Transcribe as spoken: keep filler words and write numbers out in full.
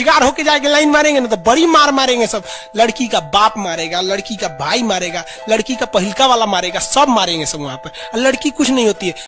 बिगाड़ होके जाएंगे, लाइन मारेंगे ना तो बड़ी मार मारेंगे सब। लड़की का बाप मारेगा, लड़की का भाई मारेगा, लड़की का पहिलका वाला मारेगा, सब मारेंगे सब वहां पर। लड़की कुछ नहीं होती है।